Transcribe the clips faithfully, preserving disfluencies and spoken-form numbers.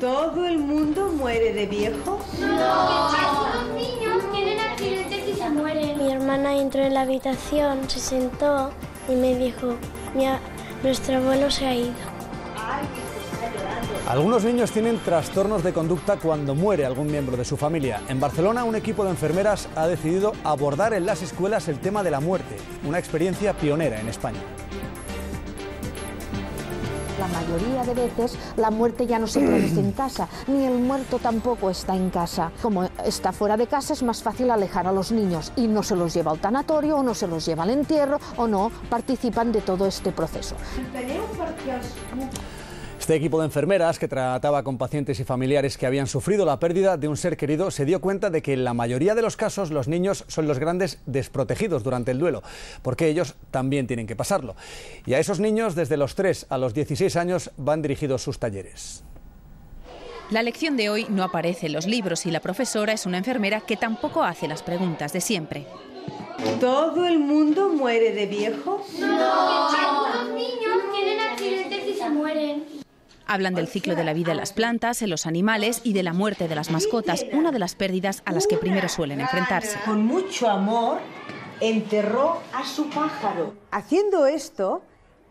¿Todo el mundo muere de viejo? No, algunos niños tienen accidentes y se mueren. Mi hermana entró en la habitación, se sentó y me dijo, mira, nuestro abuelo se ha ido. Algunos niños tienen trastornos de conducta cuando muere algún miembro de su familia. En Barcelona, un equipo de enfermeras ha decidido abordar en las escuelas el tema de la muerte, una experiencia pionera en España. La mayoría de veces la muerte ya no se produce en casa, ni el muerto tampoco está en casa. Como está fuera de casa es más fácil alejar a los niños y no se los lleva al tanatorio o no se los lleva al entierro o no participan de todo este proceso. Este equipo de enfermeras que trataba con pacientes y familiares que habían sufrido la pérdida de un ser querido se dio cuenta de que en la mayoría de los casos los niños son los grandes desprotegidos durante el duelo, porque ellos también tienen que pasarlo. Y a esos niños desde los tres a los dieciséis años van dirigidos sus talleres. La lección de hoy no aparece en los libros y la profesora es una enfermera que tampoco hace las preguntas de siempre. ¿Todo el mundo muere de viejo? No, algunos niños tienen accidentes y se mueren. Hablan del ciclo de la vida en las plantas, en los animales y de la muerte de las mascotas, una de las pérdidas a las que primero suelen enfrentarse. Con mucho amor enterró a su pájaro. Haciendo esto,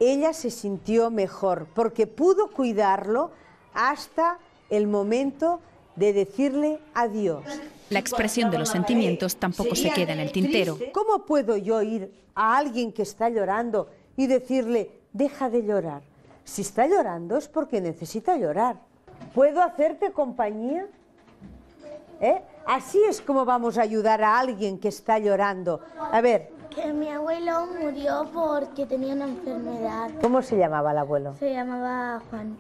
ella se sintió mejor porque pudo cuidarlo hasta el momento de decirle adiós. La expresión de los sentimientos tampoco se queda en el tintero. ¿Cómo puedo yo ir a alguien que está llorando y decirle, deja de llorar? Si está llorando es porque necesita llorar. ¿Puedo hacerte compañía? ¿Eh? Así es como vamos a ayudar a alguien que está llorando. A ver. Que mi abuelo murió porque tenía una enfermedad. ¿Cómo se llamaba el abuelo? Se llamaba Juan.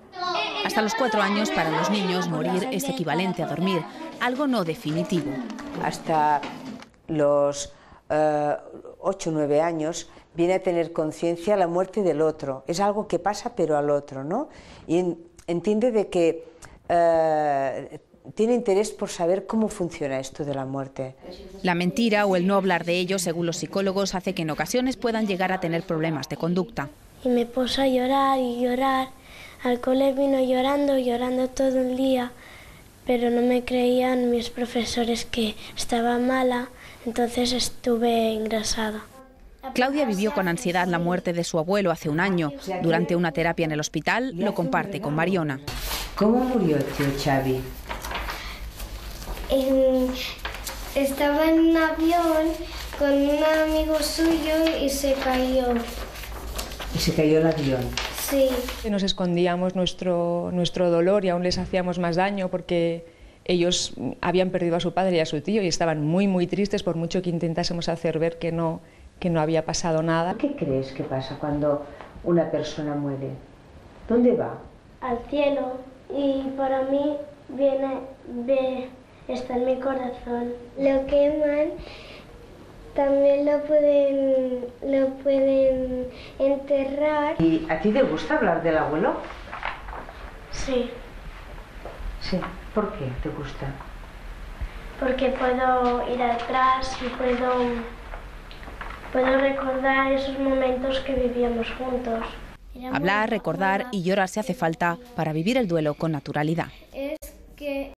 Hasta los cuatro años para los niños morir es equivalente a dormir, algo no definitivo. Hasta los eh, ocho o nueve años viene a tener conciencia la muerte del otro. Es algo que pasa pero al otro, ¿no? Y en, entiende de que eh, tiene interés por saber cómo funciona esto de la muerte. La mentira o el no hablar de ello, según los psicólogos, hace que en ocasiones puedan llegar a tener problemas de conducta. Y me puse a llorar y llorar. Al cole vino llorando, llorando todo el día, pero no me creían mis profesores que estaba mala, entonces estuve engrasada. Claudia vivió con ansiedad la muerte de su abuelo hace un año. Durante una terapia en el hospital lo comparte con Mariona. ¿Cómo murió tío Xavi? Eh, estaba en un avión con un amigo suyo y se cayó. ¿Y se cayó el avión? Sí. Nos escondíamos nuestro, nuestro dolor y aún les hacíamos más daño porque ellos habían perdido a su padre y a su tío y estaban muy, muy tristes por mucho que intentásemos hacer ver que no... que no había pasado nada. ¿Qué crees que pasa cuando una persona muere? ¿Dónde va? Al cielo, y para mí viene de, está en mi corazón. Lo queman, también lo pueden, lo pueden enterrar. ¿Y a ti te gusta hablar del abuelo? Sí. Sí, ¿por qué te gusta? Porque puedo ir atrás y puedo... puedo recordar esos momentos que vivíamos juntos. Hablar, recordar y llorar si hace falta para vivir el duelo con naturalidad. Es que